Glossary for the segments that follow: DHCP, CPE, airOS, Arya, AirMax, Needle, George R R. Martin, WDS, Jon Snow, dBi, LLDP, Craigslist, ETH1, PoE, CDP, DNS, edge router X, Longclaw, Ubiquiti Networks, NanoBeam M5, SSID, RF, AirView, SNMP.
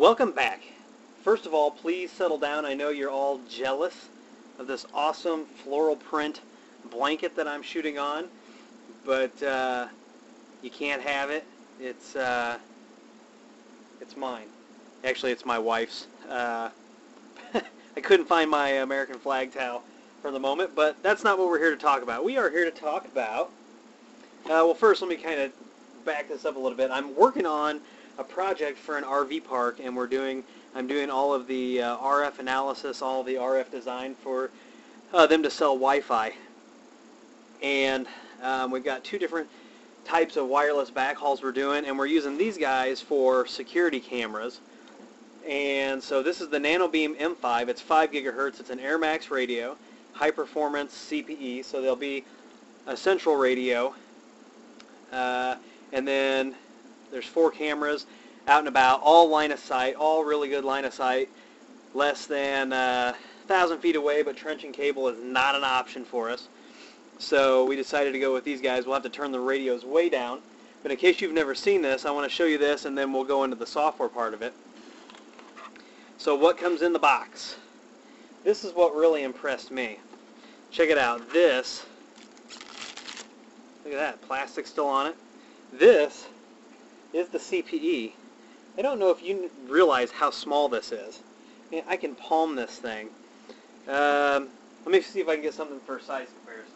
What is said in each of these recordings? Welcome back. First of all, please settle down. I know you're all jealous of this awesome floral print blanket that I'm shooting on, but you can't have it. It's mine. Actually, it's my wife's. I couldn't find my American flag towel for the moment, but that's not what we're here to talk about. We are here to talk about, well, first let me kind of back this up a little bit. I'm working on a project for an RV park, and I'm doing all of the RF analysis, all the RF design for them to sell Wi-Fi. And we've got two different types of wireless backhauls we're doing, and we're using these guys for security cameras. And so this is the NanoBeam M5. It's 5 gigahertz. It's an AirMax radio, high performance CPE, so there'll be a central radio, and then there's 4 cameras out and about, all line of sight, all really good line of sight, less than 1,000 feet away, but trenching cable is not an option for us. So we decided to go with these guys. We'll have to turn the radios way down, but in case you've never seen this, I want to show you this, and then we'll go into the software part of it. So what comes in the box? This is what really impressed me. Check it out. This, look at that, plastic still on it. This is the CPE. I don't know if you realize how small this is. Man, I can palm this thing. Let me see if I can get something for size comparison.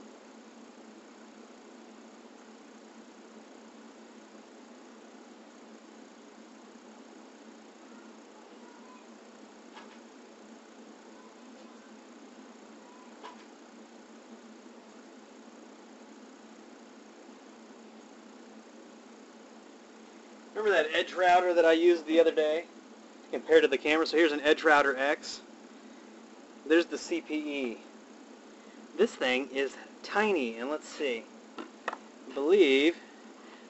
Remember that edge router that I used the other day compared to the camera? So here's an edge router X. There's the CPE. This thing is tiny, and let's see. I believe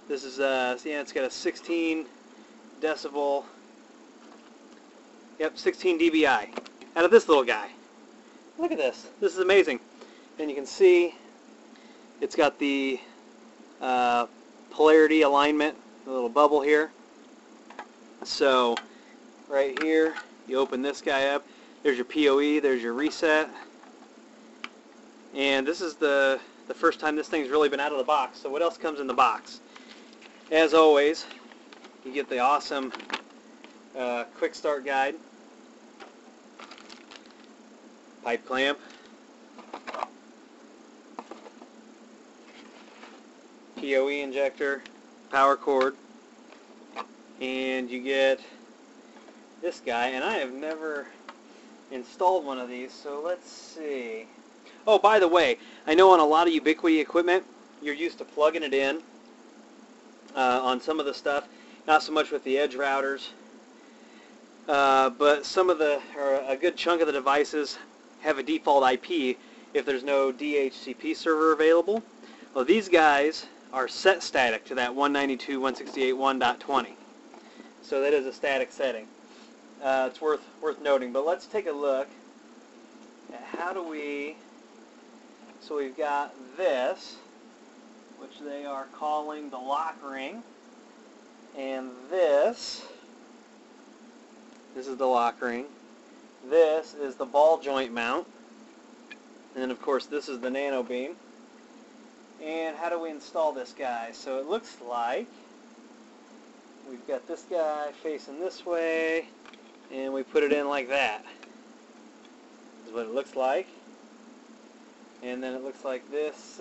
this is yeah, it's got a 16 decibel. Yep, 16 dBi out of this little guy. Look at this. This is amazing. And you can see it's got the polarity alignment. A little bubble here. So right here, you open this guy up, there's your PoE, there's your reset, and this is the first time this thing's really been out of the box. So what else comes in the box? As always, you get the awesome quick start guide, pipe clamp, PoE injector, power cord, and you get this guy. And I have never installed one of these, so let's see. Oh, by the way, I know on a lot of Ubiquiti equipment you're used to plugging it in on some of the stuff, not so much with the edge routers, but some of the, or a good chunk of the devices have a default IP if there's no DHCP server available. Well, these guys are set static to that 192.168.1.20. So that is a static setting. It's worth noting. But let's take a look at how do we... So we've got this, which they are calling the lock ring. And this is the lock ring. This is the ball joint mount. And then, of course, this is the NanoBeam. And how do we install this guy? So it looks like we've got this guy facing this way, and we put it in like that. Is what it looks like. And then it looks like this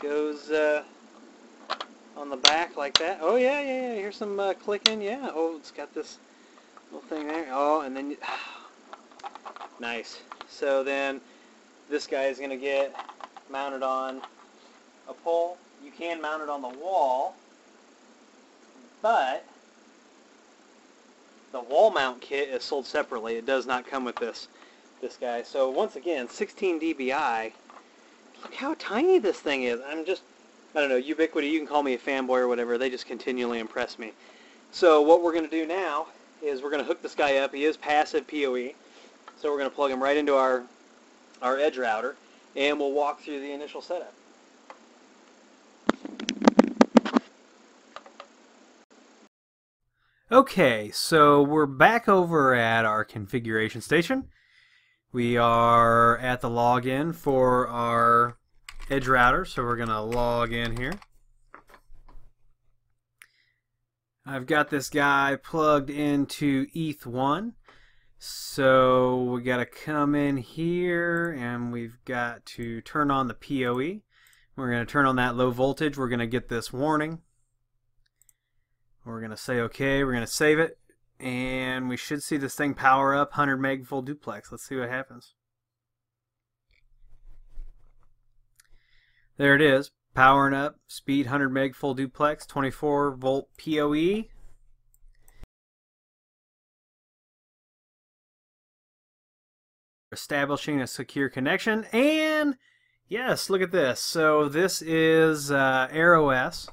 goes on the back like that. Oh yeah, yeah, yeah. Here's some clicking. Yeah. Oh, it's got this little thing there. Oh, and then nice. So then this guy is going to get mounted on a pole. You can mount it on the wall, but the wall mount kit is sold separately. It does not come with this guy. So once again, 16 dBi. Look how tiny this thing is. I don't know, Ubiquiti, you can call me a fanboy or whatever. They just continually impress me. So what we're going to do now is we're going to hook this guy up. He is passive PoE. So we're going to plug him right into our edge router, and we'll walk through the initial setup. Okay, so we're back over at our configuration station. We are at the login for our edge router, so we're going to log in here. I've got this guy plugged into ETH1, so we got to come in here and we've got to turn on the PoE. We're going to turn on that low voltage. We're going to get this warning. We're going to say okay, we're going to save it, and we should see this thing power up 100 meg full duplex. Let's see what happens. There it is, powering up, speed 100 meg full duplex, 24 volt PoE. Establishing a secure connection, and yes, look at this. So this is airOS.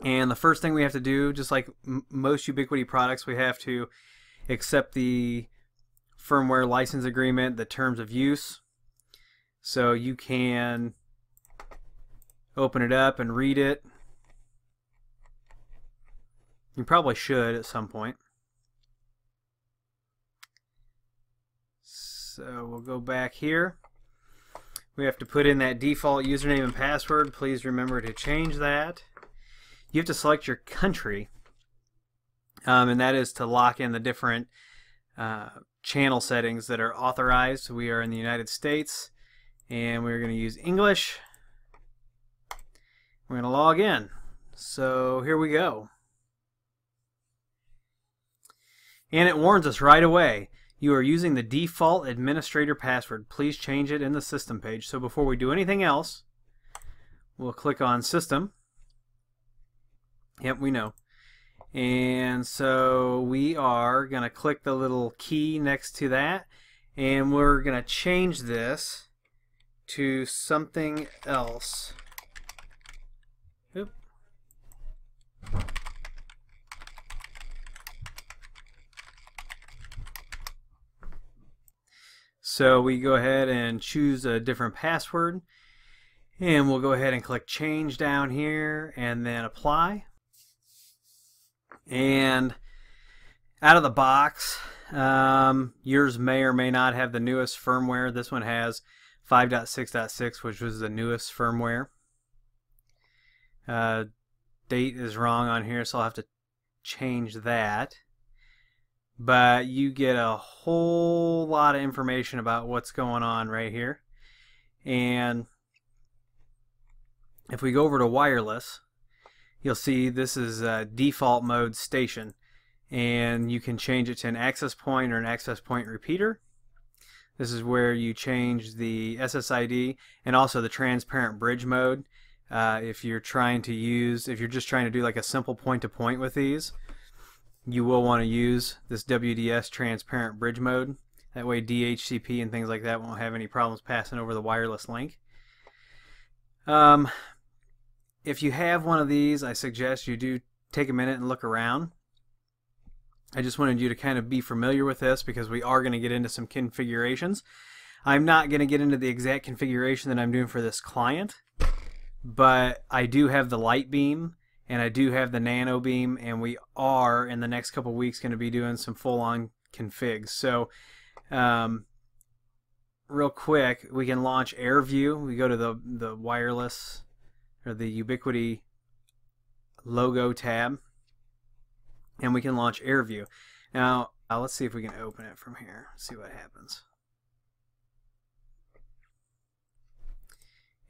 And the first thing we have to do, just like most Ubiquiti products, we have to accept the firmware license agreement, the terms of use. So you can open it up and read it. You probably should at some point. So we'll go back here. We have to put in that default username and password. Please remember to change that. You have to select your country, and that is to lock in the different channel settings that are authorized. We are in the United States, and we're going to use English. We're going to log in. So here we go. And it warns us right away. You are using the default administrator password. Please change it in the system page. So before we do anything else, we'll click on System. Yep, we know. And so we are going to click the little key next to that, and we're going to change this to something else. Oop. So we go ahead and choose a different password, and we'll go ahead and click Change down here and then Apply. And out of the box, yours may or may not have the newest firmware. This one has 5.6.6, which was the newest firmware. Date is wrong on here, so I'll have to change that. But you get a whole lot of information about what's going on right here. And if we go over to wireless, you'll see this is default mode station, and you can change it to an access point or an access point repeater. This is where you change the SSID and also the transparent bridge mode. If you're just trying to do like a simple point-to-point with these, you will want to use this WDS transparent bridge mode. That way DHCP and things like that won't have any problems passing over the wireless link. If you have one of these, I suggest you do take a minute and look around. I just wanted you to kind of be familiar with this because we are going to get into some configurations. I'm not going to get into the exact configuration that I'm doing for this client, but I do have the light beam and I do have the NanoBeam, and we are in the next couple of weeks going to be doing some full-on configs. So real quick, we can launch AirView. We go to the wireless, or the Ubiquiti logo tab, and we can launch AirView. Now let's see if we can open it from here, see what happens.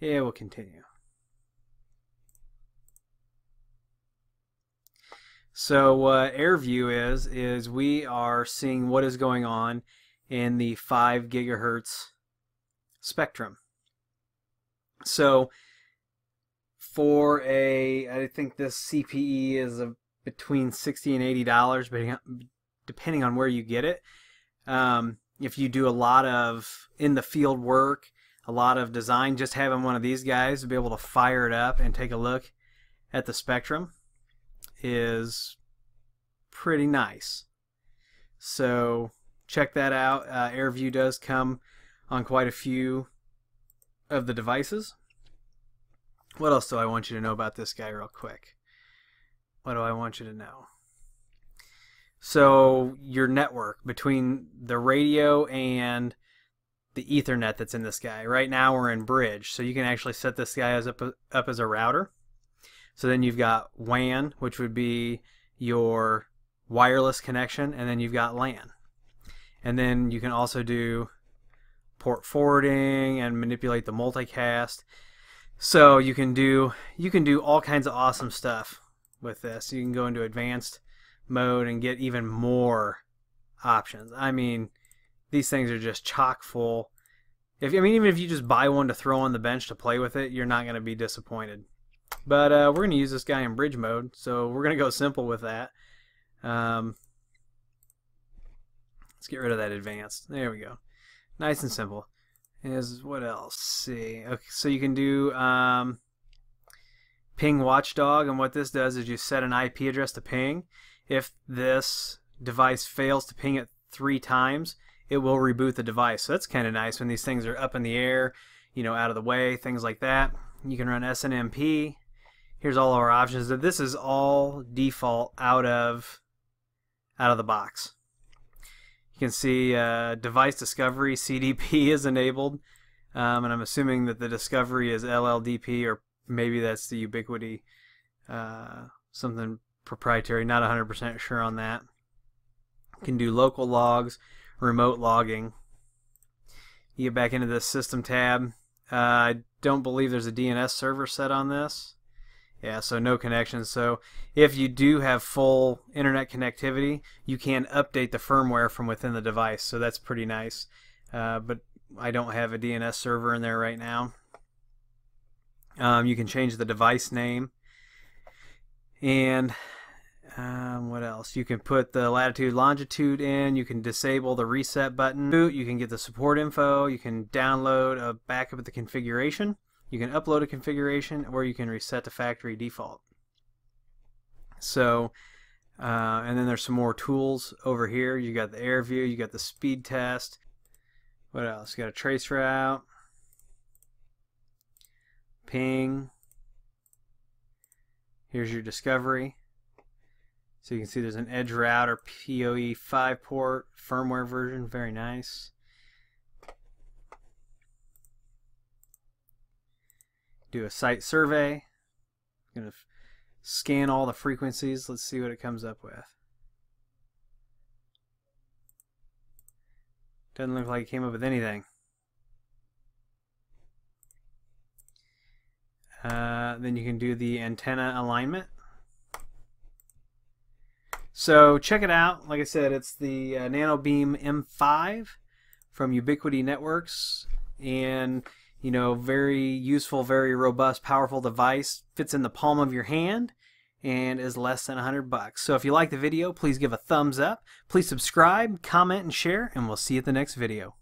Yeah, we'll continue. So what AirView is we are seeing what is going on in the 5 gigahertz spectrum. So for I think this CPE is between $60 and $80, depending on where you get it. If you do a lot of in-the-field work, a lot of design, just having one of these guys to be able to fire it up and take a look at the spectrum is pretty nice. So check that out. AirView does come on quite a few of the devices. What else do I want you to know about this guy real quick? What do I want you to know? So your network between the radio and the Ethernet that's in this guy. Right now we're in bridge, so you can actually set this guy as up as a router. So then you've got WAN, which would be your wireless connection, and then you've got LAN. And then you can also do port forwarding and manipulate the multicast. So you can do all kinds of awesome stuff with this. You can go into advanced mode and get even more options. I mean, these things are just chock full. Even if you just buy one to throw on the bench to play with it, you're not going to be disappointed. But we're going to use this guy in bridge mode, so we're going to go simple with that. Let's get rid of that advanced. There we go. Nice and simple. What else? See, okay, so you can do ping watchdog, and what this does is you set an IP address to ping. If this device fails to ping it 3 times, it will reboot the device. So that's kind of nice when these things are up in the air, you know, out of the way, things like that. You can run SNMP. Here's all of our options. This is all default out of the box. You can see device discovery, CDP is enabled, and I'm assuming that the discovery is LLDP, or maybe that's the Ubiquiti something proprietary. Not 100% sure on that. You can do local logs, remote logging. You get back into the system tab. I don't believe there's a DNS server set on this. Yeah, so no connections. So if you do have full internet connectivity, you can update the firmware from within the device. So that's pretty nice. But I don't have a DNS server in there right now. You can change the device name. And what else? You can put the latitude, longitude in. You can disable the reset button. You can get the support info. You can download a backup of the configuration. You can upload a configuration, or you can reset to factory default. So, and then there's some more tools over here. You got the AirView, you got the speed test. What else? You got a trace route, ping. Here's your discovery. So you can see there's an edge router PoE 5 port firmware version. Very nice. Do a site survey. I'm going to scan all the frequencies. Let's see what it comes up with. Doesn't look like it came up with anything. Then you can do the antenna alignment. So check it out. Like I said, it's the NanoBeam M5 from Ubiquiti Networks, and you know, very useful, very robust, powerful device. Fits in the palm of your hand and is less than $100. So if you like the video, please give a thumbs up. Please subscribe, comment, and share, and we'll see you at the next video.